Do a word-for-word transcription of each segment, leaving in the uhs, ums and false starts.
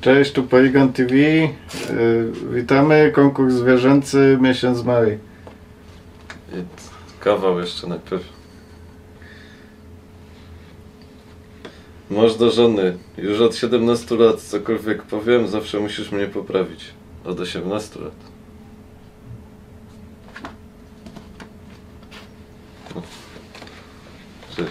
Cześć, tu Poligon T V. Yy, witamy, konkurs zwierzęcy, miesiąc maj. I kawał jeszcze najpierw. Masz do żony. Już od siedemnastu lat cokolwiek powiem, zawsze musisz mnie poprawić. Od osiemnastu lat. O. Cześć.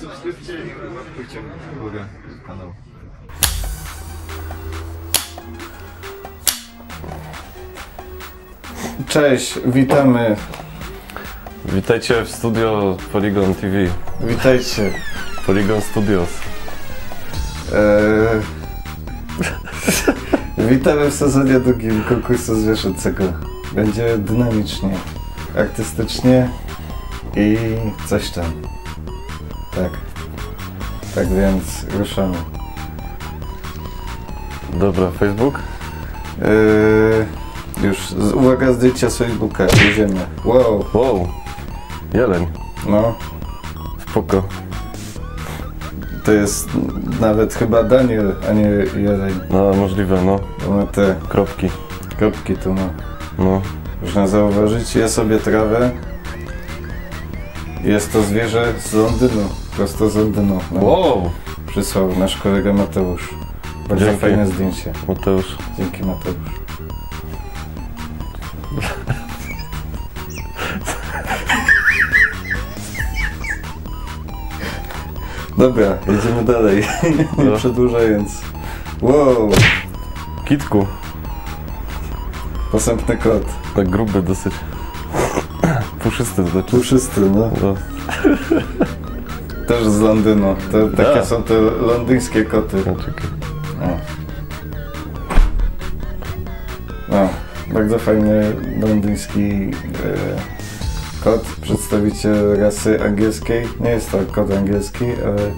Subskrypcję i łapkujcie w górę kanału. Cześć, witamy. Witajcie w studio Poligon T V. Witajcie. Poligon Studios. Eee, witamy w sezonie drugim konkursu zwierzęcego. Będzie dynamicznie, artystycznie i coś tam. Tak, tak więc ruszamy. Dobra, Facebook? Yy, już, z, uwaga, zdjęcia z Facebooka, jedziemy. Wow! Wow! Jeleń. No. Spoko. To jest nawet chyba Daniel, a nie jeleń. No, możliwe, no. Ma te... Kropki. Kropki tu ma. No. Można zauważyć, je sobie trawę. Jest to zwierzę z Londynu. Prosto z Londynu. Wow! Przysłał nasz kolega Mateusz. Bardzo Dzięki. Fajne zdjęcie. Mateusz. Dzięki, Mateusz. Dobra, jedziemy dalej. Nie no. Przedłużając. Wow! Kitku. Posępny kot. Tak gruby dosyć. Puszysty, znaczy. Puszysty, no. no. Też z Londynu. To, takie da. Są te londyńskie koty. No, czekaj. O. No, bardzo fajny londyński e, kot. Przedstawiciel rasy angielskiej. Nie jest to kot angielski, ale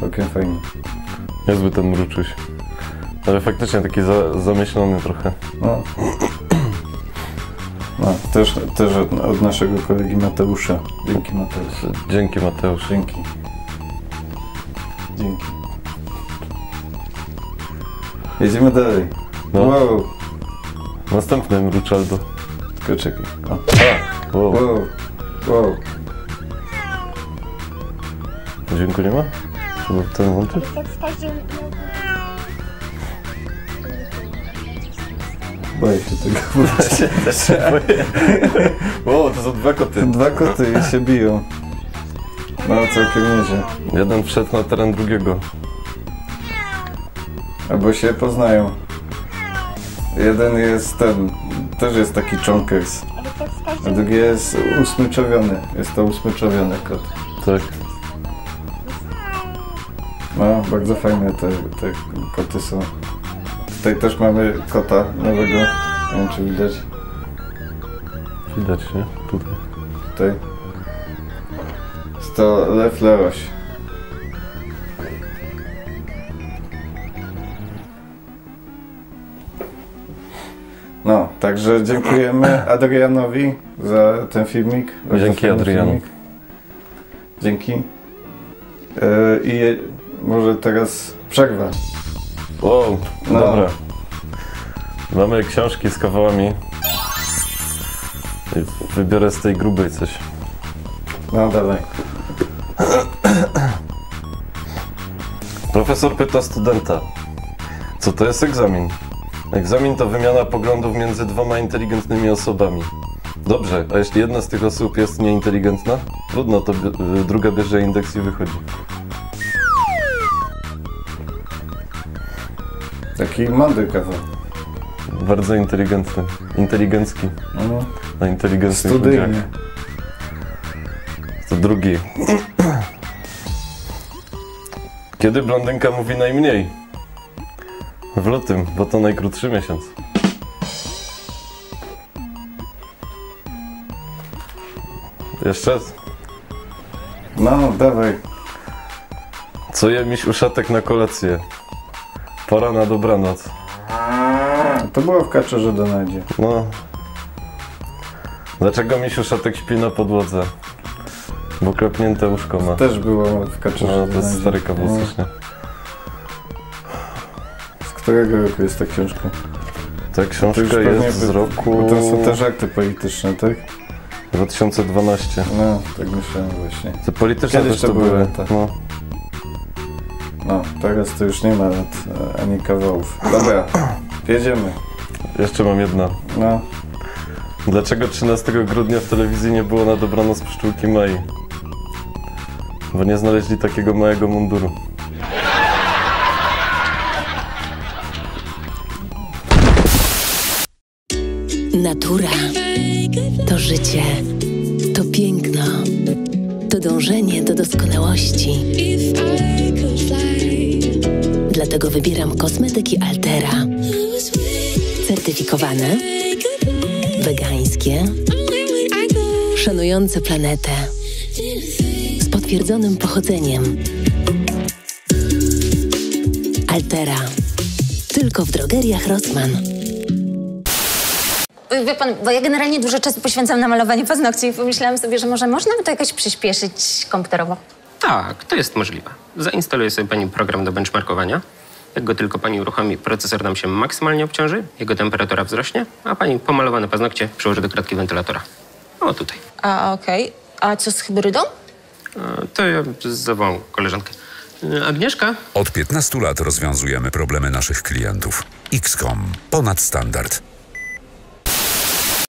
całkiem fajny. Niezły ten mruczyś. Ale faktycznie taki za, zamyślony trochę. No. No, też, też od naszego kolegi Mateusza. Dzięki Mateusz. Dzięki Mateusz. Dzięki. Dzięki. Jedziemy dalej. No. Wow. Następny mruczaldo. Tylko czekaj. O. A. Wow. Wow. Wow. Dźwięku nie ma? Trzeba w ten włączyć? Boję się tego. Ja się boję. Wow, to są dwa koty. Dwa koty i się biją. No, całkiem nieźle. Jeden wszedł na teren drugiego. Albo się poznają. Jeden jest ten, też jest taki chonkers. A drugi jest usmyczowiony. Jest to usmyczowiony kot. Tak. No, bardzo fajne te, te koty są. Tutaj też mamy kota nowego, nie wiem czy widać. Widać, nie? Tutaj. Tutaj. Jest to lew leroś. No, także dziękujemy Adrianowi za ten filmik. Dzięki Adrian. Dzięki. Yy, I może teraz przerwa. Wow, no. Dobra. Mamy książki z kawałami. Wybiorę z tej grubej coś. No dalej. Profesor pyta studenta, co to jest egzamin? Egzamin to wymiana poglądów między dwoma inteligentnymi osobami. Dobrze, a jeśli jedna z tych osób jest nieinteligentna, trudno, to druga bierze indeks i wychodzi. Taki mądry kazał. Bardzo inteligentny. Inteligencki. No. Na inteligentnych studyjnie. Ludziach. To drugi. Kiedy blondynka mówi najmniej? W lutym, bo to najkrótszy miesiąc. Jeszcze raz? No, dawaj. Co je miś uszatek na kolację? Pora na dobranoc. To było w Kaczorze Donaldzie. No. Dlaczego miś uszatek śpi na podłodze? Bo klepnięte łóżko ma. To też było w Kaczorze Donaldzie. No, to jest stary kawał strasznie. Z którego roku jest ta książka? Ta książka jest z roku... Bo to są też akty polityczne, tak? dwa tysiące dwanaście. No, tak myślałem właśnie. Te polityczne też to były. były tak. No. No, teraz to już nie ma lat, ani kawałów. Dobra, jedziemy. Jeszcze mam jedno. No. Dlaczego trzynastego grudnia w telewizji nie było na dobranoc pszczółki Mai? Bo nie znaleźli takiego małego munduru. Natura to życie, to piękno, to dążenie do doskonałości. Dlatego wybieram kosmetyki Altera. Certyfikowane, wegańskie, szanujące planetę, z potwierdzonym pochodzeniem. Altera. Tylko w drogeriach Rossmann. Wie pan, bo ja generalnie dużo czasu poświęcam na malowanie paznokci i pomyślałam sobie, że może można by to jakoś przyspieszyć komputerowo. Tak, to jest możliwe. Zainstaluje sobie pani program do benchmarkowania. Jak go tylko pani uruchomi, procesor nam się maksymalnie obciąży, jego temperatura wzrośnie, a pani pomalowane paznokcie przyłoży do kratki wentylatora. O, tutaj. A, okej. Okay. A co z hybrydą? To ja zawołam koleżankę. Agnieszka? Od piętnastu lat rozwiązujemy problemy naszych klientów. iks com. Ponad standard.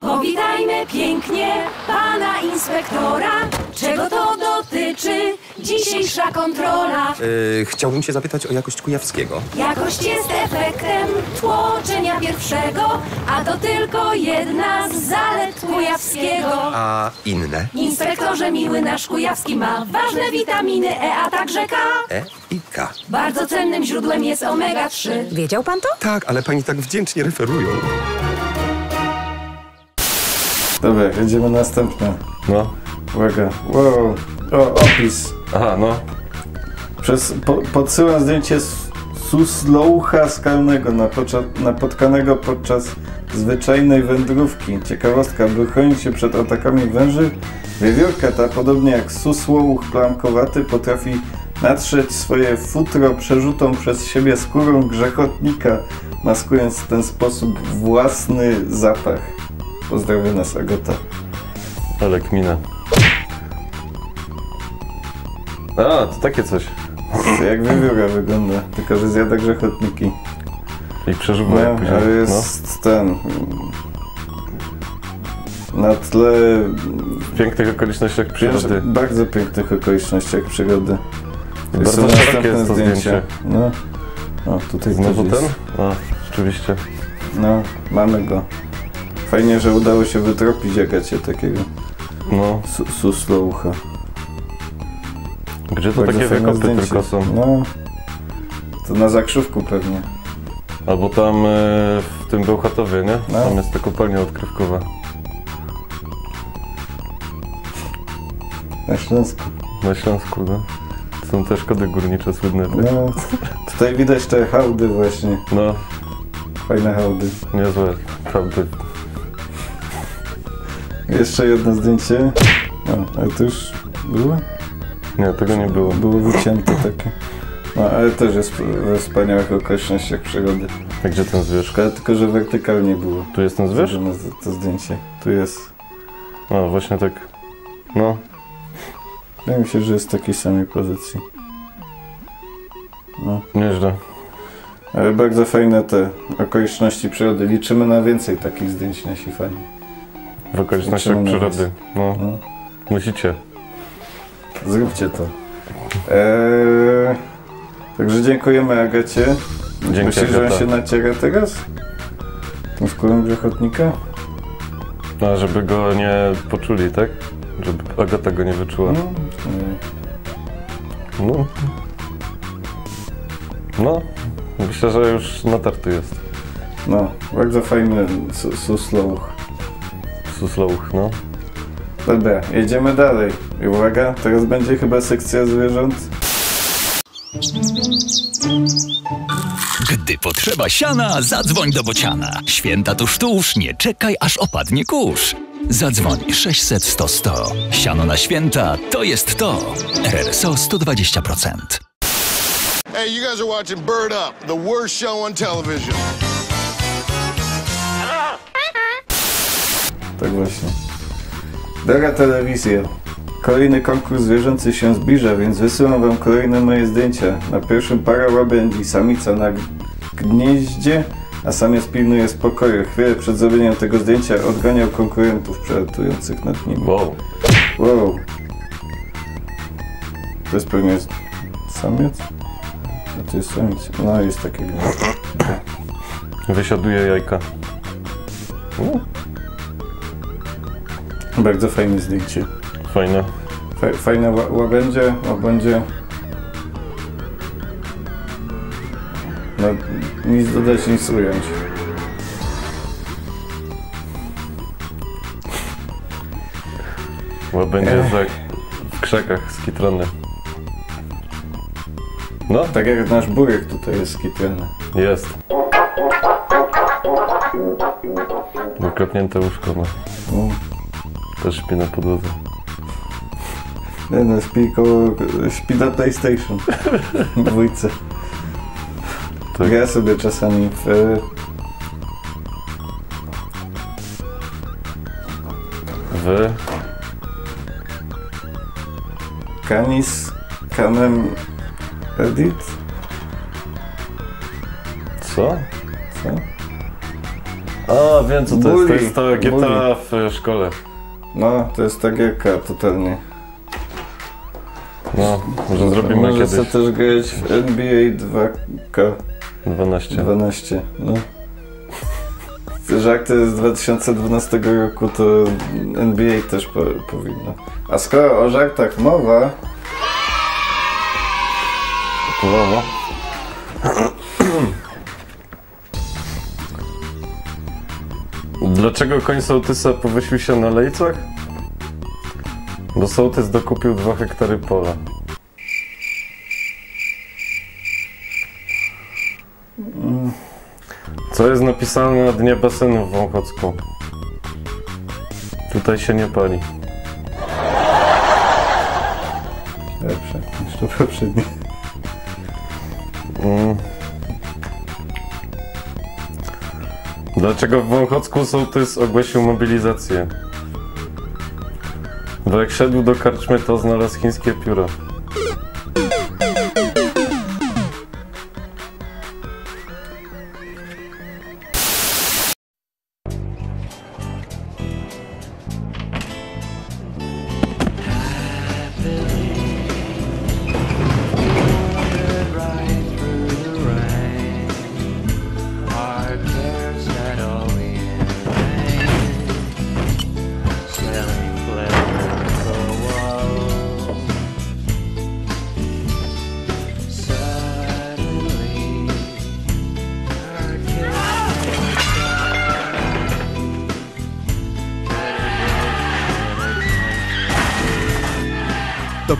Powitajmy pięknie pana inspektora. Czego to dotyczy dzisiejsza kontrola? Yy, chciałbym się zapytać o jakość Kujawskiego. Jakość jest efektem tłoczenia pierwszego, a to tylko jedna z zalet Kujawskiego. A inne? Inspektorze miły, nasz Kujawski ma ważne witaminy E, a także K. E i K. Bardzo cennym źródłem jest omega trzy. Wiedział pan to? Tak, ale pani tak wdzięcznie referują. Dobra, jedziemy następne. No. Uwaga. Wow. O, opis. Aha, no. Przez, po, podsyłam zdjęcie susloucha skalnego napocza, napotkanego podczas zwyczajnej wędrówki. Ciekawostka, aby chronić się przed atakami węży, wiewiórka ta, podobnie jak suslouch plamkowaty, potrafi natrzeć swoje futro przerzutą przez siebie skórą grzechotnika, maskując w ten sposób własny zapach. Pozdrawiam nas, Agata. Ale kmina. A, to takie coś. To jak wiewióra wygląda, tylko że zjada grzechotniki. I przeżywa no, jak później. Ale jest no. ten... Na tle... W pięknych okolicznościach przyrody. Piękny, bardzo pięknych okolicznościach przyrody. Bardzo szerokie jest to zdjęcie. zdjęcie. No. O, tutaj znowu ten? No, rzeczywiście. No, mamy go. Fajnie, że udało się wytropić jakacie takiego no. susloucha. Gdzie to takie wiekopy tylko są? No, to na Zakrzówku pewnie. Albo tam y, w tym Bełchatowie, nie? No. Tam jest ta kopalnia odkrywkowa. Na Śląsku. Na Śląsku, no. Są też szkody górnicze słynne. Tak? No, tutaj widać te hałdy właśnie. No. Fajne hałdy. Niezłe, prawdy. Jeszcze jedno zdjęcie. No, ale to już było? Nie, tego nie było. Było wycięte takie. No, ale też jest we wspaniałych okolicznościach przygody. A gdzie ten zwierz? Tylko, że wertykalnie było. Tu jest ten zwierz? To, to zdjęcie. Tu jest. No, właśnie tak. No. Wydaje mi się, że jest w takiej samej pozycji. No. Nieźle. Ale bardzo fajne te okoliczności przyrody. Liczymy na więcej takich zdjęć, nasi fani. W okolicznościach przyrody. No. no. Musicie. Zróbcie to. Eee, także dziękujemy Agacie. Dzięki, dzięki. Myślisz, że on się naciera teraz? Tą skórą grzechotnika? No, żeby go nie poczuli, tak? Żeby Agata go nie wyczuła. No. No. No. Myślę, że już natarty jest. No, bardzo fajny suslołuch. Suslołuch, no. Dobra, jedziemy dalej. I uwaga, teraz będzie chyba sekcja zwierząt. Gdy potrzeba siana, zadzwoń do bociana. Święta tuż tuż, nie czekaj aż opadnie kurz. Zadzwoń sześćset sto sto. Siano na święta to jest to. R R S O sto dwadzieścia procent. Hey, you guys are watching Bird Up, the worst show on television. Tak właśnie. Droga telewizja, kolejny konkurs zwierzęcy się zbliża, więc wysyłam wam kolejne moje zdjęcia. Na pierwszym para łabędzi, samica na gnieździe, a samiec pilnuje spokoju. Chwilę przed zrobieniem tego zdjęcia odganiał konkurentów przelatujących nad nim. Wow. Wow. To jest pewnie samiec? A to jest samiec. No jest takie gniazdo. Wysiaduje jajka. U. Bardzo fajne zdjęcie. Fajne. Faj, fajne łabędzie, łabędzie. No, nic dodać, nic ująć. Łabędzie Ech. za w krzakach skitrony. No, tak jak nasz burek tutaj jest skitrony. Jest. Wyklepnięte łóżko ma. No. Też śpi na podłodze. Nie no, śpi koło... śpi na PlayStation. Dwójce. Tak. Gra sobie czasami w... W... Canis... Canem... Edit? Co? Co? A, wiem co to Bully. jest. To jest to G T A w szkole. No, to jest ta gierka totalnie. No, może no, zrobimy może kiedyś. Może też grać w N B A dwa K dwanaście. dwanaście, no. Żak to jest z dwa tysiące dwunastego roku, to N B A też po, powinno. A skoro o żartach mowa... Mowa. Dlaczego koń sołtysa powiesił się na lejcach? Bo sołtys dokupił dwa hektary pola. Co jest napisane na dnie basenu w Wąchocku? Tutaj się nie pali. Lepsze niż to poprzednie. Mm. Dlaczego w Wąchocku sołtys ogłosił mobilizację? Bo jak szedł do karczmy, to znalazł chińskie pióro.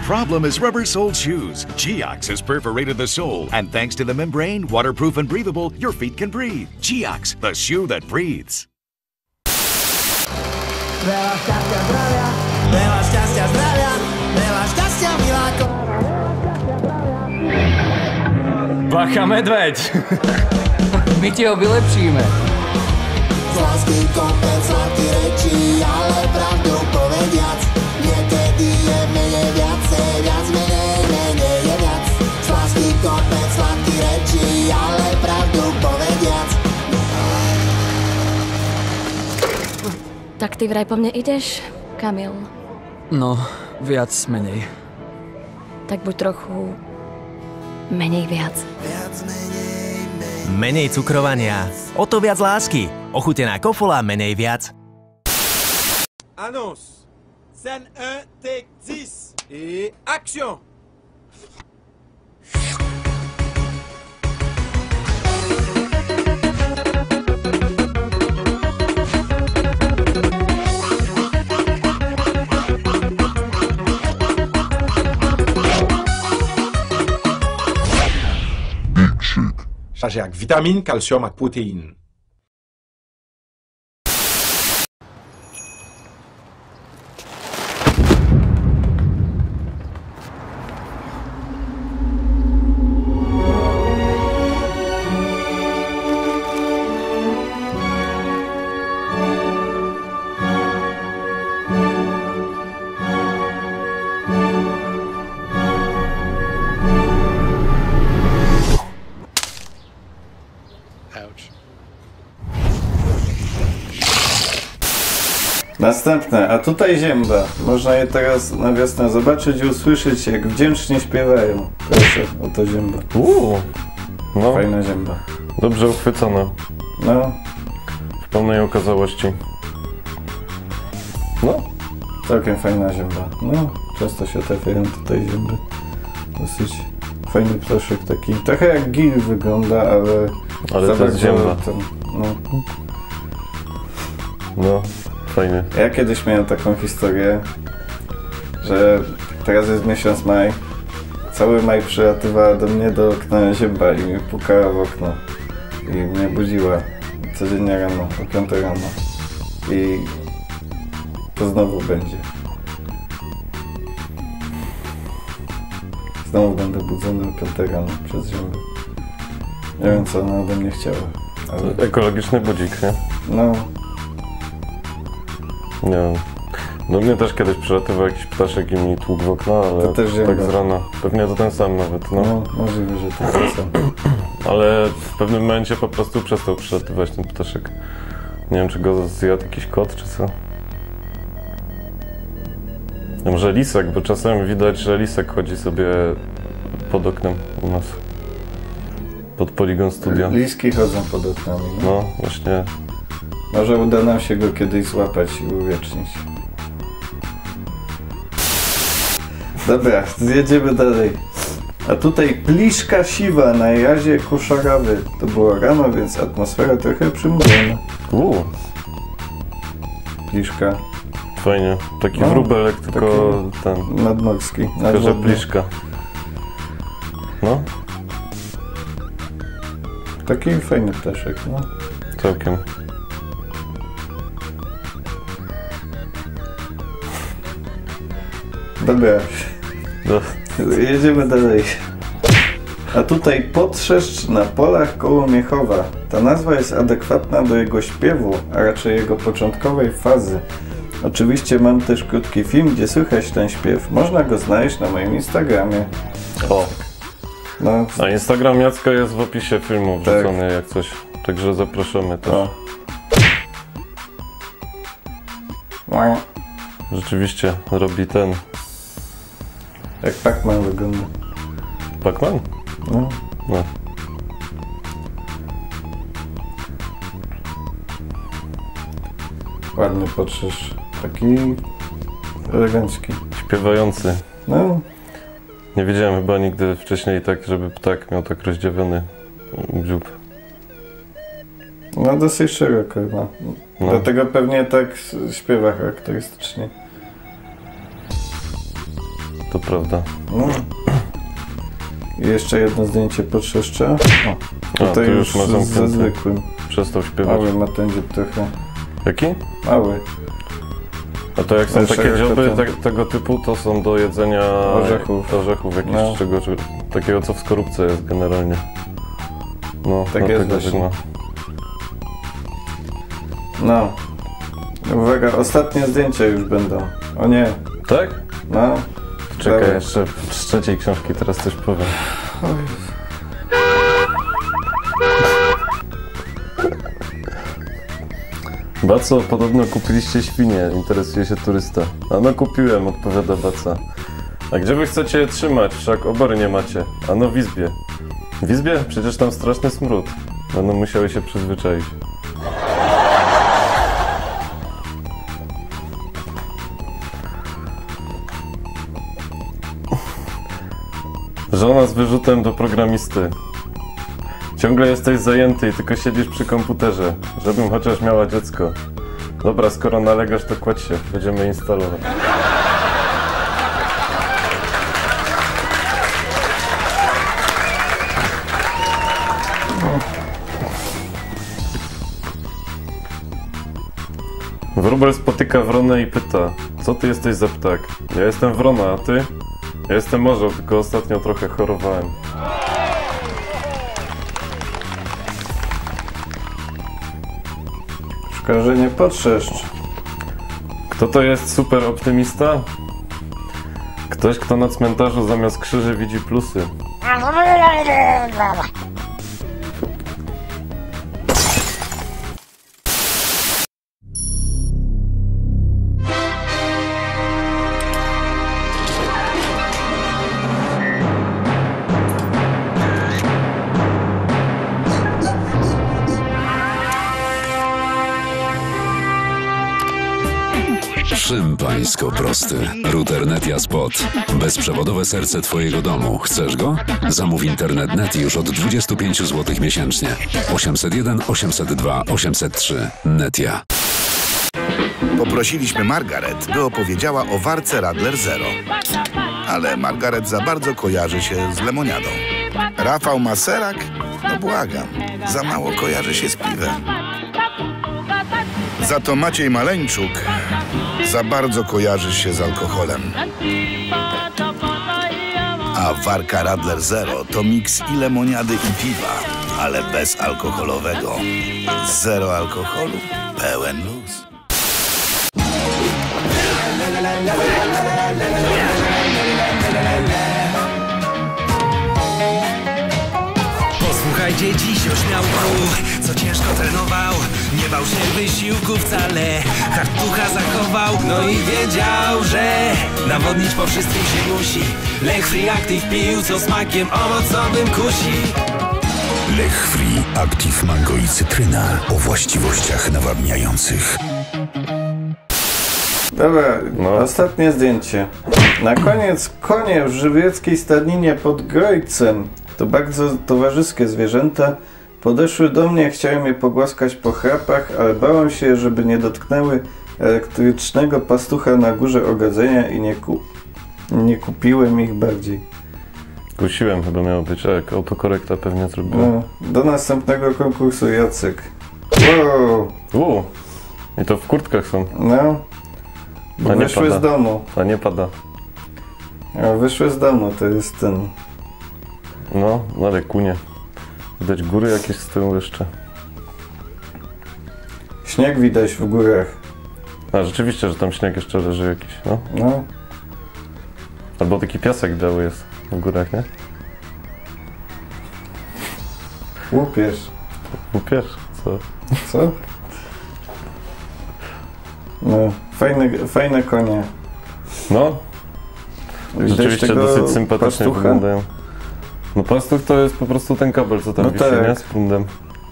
Problem is rubber-soled shoes. Geox has perforated the sole, and thanks to the membrane, waterproof and breathable, your feet can breathe. Geox, the shoe that breathes. Bacha medveď! My tě vylepšíme. Z lásky kompenzátí rečí, ale pravdu povediac, někedy je méně viacej, viac menej, menej je viac. Z lásky kompenzátí rečí, ale pravdu povediac. Tak ty vraj po mne ideš, Kamil? No, viac menej. Tak buď trochu menej viac. Viac menej, menej. Menej cukrowania, o to viac lásky. Ochutená kofola menej viac. Annonce. Scène un, take dix. Et action. Także jak witamin, kalcium, a protein. Następne, a tutaj ziemba. Można je teraz na wiosnę zobaczyć i usłyszeć, jak wdzięcznie śpiewają. Proszę, oto ziemba. Uuu, no. Fajna ziemba. Dobrze uchwycona. No. W pełnej okazałości. No. Całkiem fajna ziemba. No, często się trafiają tutaj ziemby. Dosyć fajny proszek taki. Trochę jak gil wygląda, ale... Ale to jest ziemba. Tam, no. No. Fajnie. Ja kiedyś miałem taką historię, że teraz jest miesiąc maj, cały maj przylatywała do mnie do okna ziemba i mi pukała w okno i mnie budziła codziennie rano, o piątej rano i to znowu będzie. Znowu będę budzony o piątej rano przez ziembę. Nie wiem, co ona ode mnie chciała. Ale... Ekologiczny budzik, nie? No. Nie. Do mnie też kiedyś przylatywał jakiś ptaszek i mi tłukł w okno, ale to też tak z rana. Pewnie to ten sam nawet, no. No, możliwe, że to ten sam. Ale w pewnym momencie po prostu przestał przylatywać ten ptaszek. Nie wiem, czy go zjadł jakiś kot, czy co. Może lisek, bo czasem widać, że lisek chodzi sobie pod oknem u nas. Pod Poligon Studios. Liski chodzą pod oknami. No, no właśnie. Może uda nam się go kiedyś złapać i uwiecznić. Dobra, zjedziemy dalej. A tutaj pliszka siwa na jazie Kuszagawy. To było rano, więc atmosfera trochę przymrożona. Uuu. Pliszka. Fajnie. Taki no, wróbelek, tylko ten... Nadmorski. Tylko, że pliszka. No. Taki fajny ptaszek, no. Całkiem. Dobra, jedziemy dalej. A tutaj potrzeszcz na polach koło Miechowa. Ta nazwa jest adekwatna do jego śpiewu, a raczej jego początkowej fazy. Oczywiście mam też krótki film, gdzie słychać ten śpiew. Można go znaleźć na moim Instagramie. O! No. A Instagram Jacka jest w opisie filmu wrzucony, tak. Jak coś. Także zapraszamy też. O. Rzeczywiście robi ten... Jak Pac-Man wygląda. Pac-Man? No. No. Ładny potrzeż. Taki... elegancki. Śpiewający. No. Nie widziałem chyba nigdy wcześniej tak, żeby ptak miał tak rozdziawiony dziób. No dosyć szeroko chyba. No. Dlatego pewnie tak śpiewa charakterystycznie. To prawda. No. I jeszcze jedno zdjęcie podszeszcza. O, tutaj A, już, już ze zwykłym. Przestał śpiewać. Mały ma ten dziób trochę. Jaki? Mały. A to jak są Zresztą takie dzioby te, tego typu, to są do jedzenia orzechów, orzechów jakichś no. Czegoś takiego, co w skorupce jest generalnie. No, tak no, jest właśnie. No. Uwaga, ostatnie zdjęcia już będą. O nie. Tak? No. Czekaj, Dobra. jeszcze z trzeciej książki teraz coś powiem. Baco, podobno kupiliście świnie, interesuje się turysta. A no kupiłem, odpowiada Baca. A gdzie wy chcecie je trzymać, wszak obory nie macie? A no w izbie. W izbie? Przecież tam straszny smród. Będą musiały się przyzwyczaić. Żona z wyrzutem do programisty. Ciągle jesteś zajęty i tylko siedzisz przy komputerze, żebym chociaż miała dziecko. Dobra, skoro nalegasz, to kładź się, będziemy instalować. Wróbel spotyka wronę i pyta, co ty jesteś za ptak? Ja jestem wrona, a ty? Ja jestem orzeł, tylko ostatnio trochę chorowałem. Szkoda, że nie patrzysz. Kto to jest super optymista? Ktoś, kto na cmentarzu zamiast krzyży widzi plusy. Szympańsko prosty. Router Netia Spot. Bezprzewodowe serce twojego domu. Chcesz go? Zamów internet net już od dwudziestu pięciu złotych miesięcznie. osiemset jeden, osiemset dwa, osiemset trzy. Netia. Poprosiliśmy Margaret, by opowiedziała o warce Radler Zero. Ale Margaret za bardzo kojarzy się z lemoniadą. Rafał Maserak? No błagam. Za mało kojarzy się z piwem. Za to Maciej Maleńczuk za bardzo kojarzy się z alkoholem. A warka Radler Zero to miks i lemoniady, i piwa, ale bez alkoholowego. Zero alkoholu, pełen luz. Posłuchajcie dziś o śmiałku, co ciężko trenował, nie bał się wysiłku wcale. Hartucha zachował, no i wiedział, że nawodnić po wszystkim się musi. Lech Free Active pił, co smakiem owocowym kusi. Lech Free Active mango i cytryna o właściwościach nawadniających. Dobra, no. Ostatnie zdjęcie. Na koniec konie w żywieckiej stadninie pod Grojcem. To bardzo towarzyskie zwierzęta. Podeszły do mnie, chciały mnie pogłaskać po chrapach, ale bałem się, żeby nie dotknęły elektrycznego pastucha na górze ogadzenia i nie, ku... nie kupiłem ich bardziej. Kusiłem chyba miało być, jak autokorekta pewnie zrobiła. No, do następnego konkursu, Jacek. Wow. Uuu, i to w kurtkach są. No, bo wyszły pada. z domu. A nie pada. A wyszły z domu, to jest ten... No, ale kunie. Widać góry jakieś z tyłu jeszcze. Śnieg widać w górach. A rzeczywiście, że tam śnieg jeszcze leży jakiś, no? No. Albo taki piasek biały jest w górach, nie? Łupież. Łupież? Co? Co? No, fajne, fajne konie. No. Rzeczywiście dosyć sympatycznie wyglądają. No pastuch to jest po prostu ten kabel, co tam no wisi, tak. nie? Z prądem.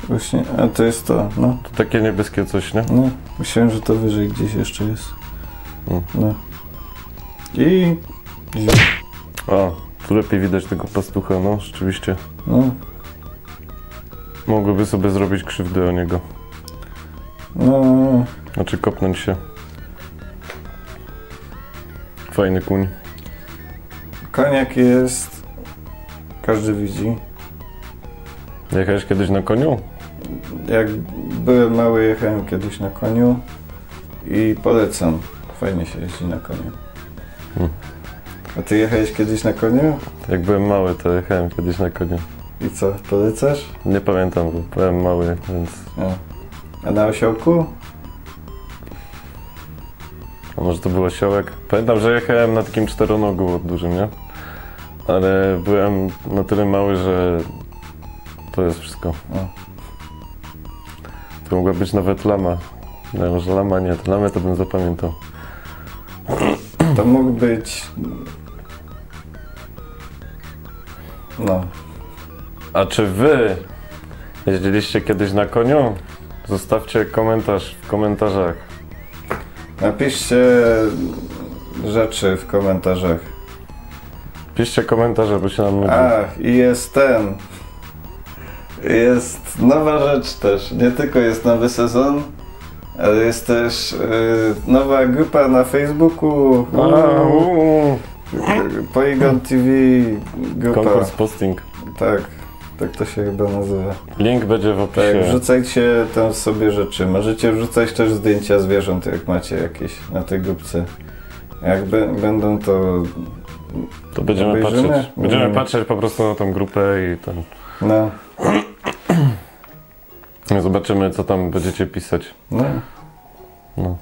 Właśnie, a to jest to, no. To takie niebieskie coś, nie? No, myślałem, że to wyżej gdzieś jeszcze jest. No. no. I... I... A, tu lepiej widać tego pastucha, no, rzeczywiście. No. Mogłyby sobie zrobić krzywdę o niego. No, no. Znaczy kopnąć się. Fajny kuń. Koniak jest... Każdy widzi. Jechałeś kiedyś na koniu? Jak byłem mały, jechałem kiedyś na koniu i polecam. Fajnie się jeździ na koniu. Hmm. A ty jechałeś kiedyś na koniu? Jak byłem mały, to jechałem kiedyś na koniu. I co, polecasz? Nie pamiętam, bo byłem mały, więc... A, A na osiołku? A może to był osiołek? Pamiętam, że jechałem na takim czteronogu od dużym, nie? Ale byłem na tyle mały, że to jest wszystko. O. To mogła być nawet lama. No, może lama nie, to lamę to bym zapamiętał. To mógł być... No. A czy wy Jeździliście kiedyś na koniu? Zostawcie komentarz w komentarzach. Napiszcie rzeczy w komentarzach. Piszcie komentarze, bo się nam nudzi. Ach, i jest ten. Jest nowa rzecz też. Nie tylko jest nowy sezon, ale jest też yy, nowa grupa na Facebooku. Wow. Poligon T V grupa. Konkurs posting. Tak, tak to się chyba nazywa. Link będzie w opisie. Tak, wrzucajcie tam sobie rzeczy. Możecie wrzucać też zdjęcia zwierząt, jak macie jakieś na tej grupce. Jak będą to... To będziemy obejrzymy. patrzeć. Będziemy mm. patrzeć po prostu na tą grupę i ten... No. Zobaczymy, co tam będziecie pisać. No. No.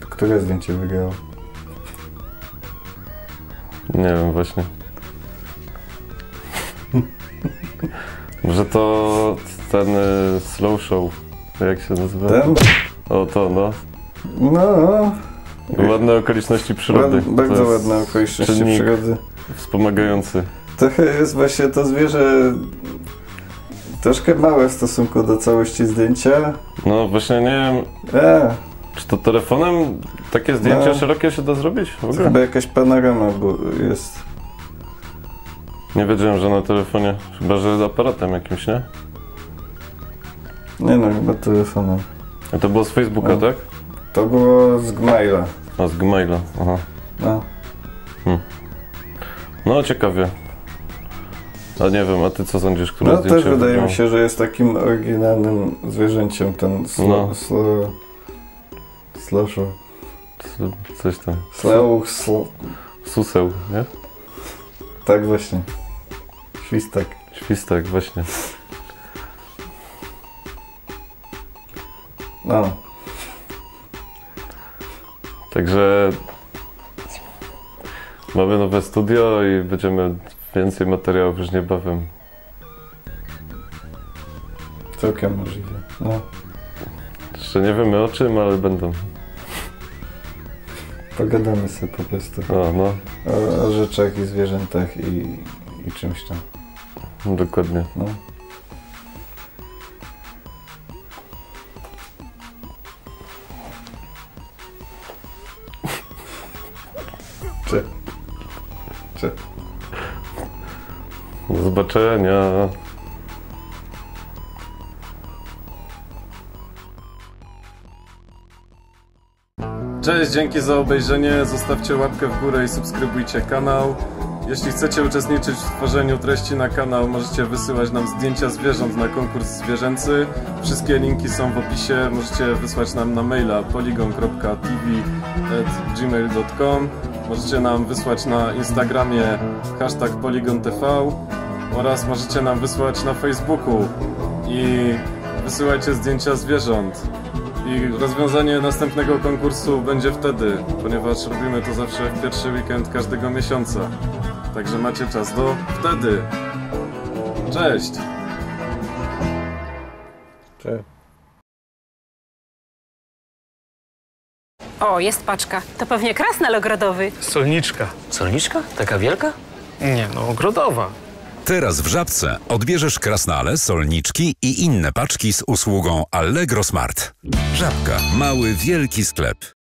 Które zdjęcie wygrało? Nie wiem właśnie. Może to ten y, slow show, jak się nazywa? Ten? O to, no. No. Ładne okoliczności przyrody. Ład, bardzo ładne okoliczności przyrody. Wspomagający. Trochę jest właśnie to zwierzę troszkę małe w stosunku do całości zdjęcia. No właśnie nie wiem, e. czy to telefonem takie zdjęcia no. szerokie się da zrobić w ogóle? Chyba jakaś panorama jest. Nie wiedziałem, że na telefonie, chyba że z aparatem jakimś, nie? Nie no, chyba telefonem. A to było z Facebooka, no. tak? To było z Gmaila. A z Gmaila, aha. No. Hmm. No ciekawie. A nie wiem, a ty co sądzisz, które no, zdjęcie? No też wydaje wygląda? mi się, że jest takim oryginalnym zwierzęciem ten slo... No. slo... slosho. Coś tam. Sleuch, slo... Suseł, nie? Tak właśnie. Świstak. Świstak, właśnie. No. Także... Mamy nowe studio i będziemy... Więcej materiałów już niebawem. Całkiem możliwe. No. Jeszcze nie wiemy o czym, ale będą. Pogadamy sobie po prostu. O, no. o, o rzeczach i zwierzętach i, i czymś tam. No, dokładnie. No. Czy? Czy? Do zobaczenia. Cześć, dzięki za obejrzenie. Zostawcie łapkę w górę i subskrybujcie kanał. Jeśli chcecie uczestniczyć w tworzeniu treści na kanał, możecie wysyłać nam zdjęcia zwierząt na konkurs zwierzęcy. Wszystkie linki są w opisie. Możecie wysłać nam na maila poligon kropka tiwi at gmail kropka com. Możecie nam wysłać na Instagramie hashtag poligon kropka tiwi oraz możecie nam wysłać na Facebooku i wysyłajcie zdjęcia zwierząt. I rozwiązanie następnego konkursu będzie wtedy, ponieważ robimy to zawsze w pierwszy weekend każdego miesiąca. Także macie czas do wtedy. Cześć! Cześć. O, jest paczka. To pewnie krasnal ogrodowy. Solniczka. Solniczka? Taka wielka? Nie, no ogrodowa. Teraz w Żabce odbierzesz krasnale, solniczki i inne paczki z usługą Allegro Smart. Żabka. Mały, wielki sklep.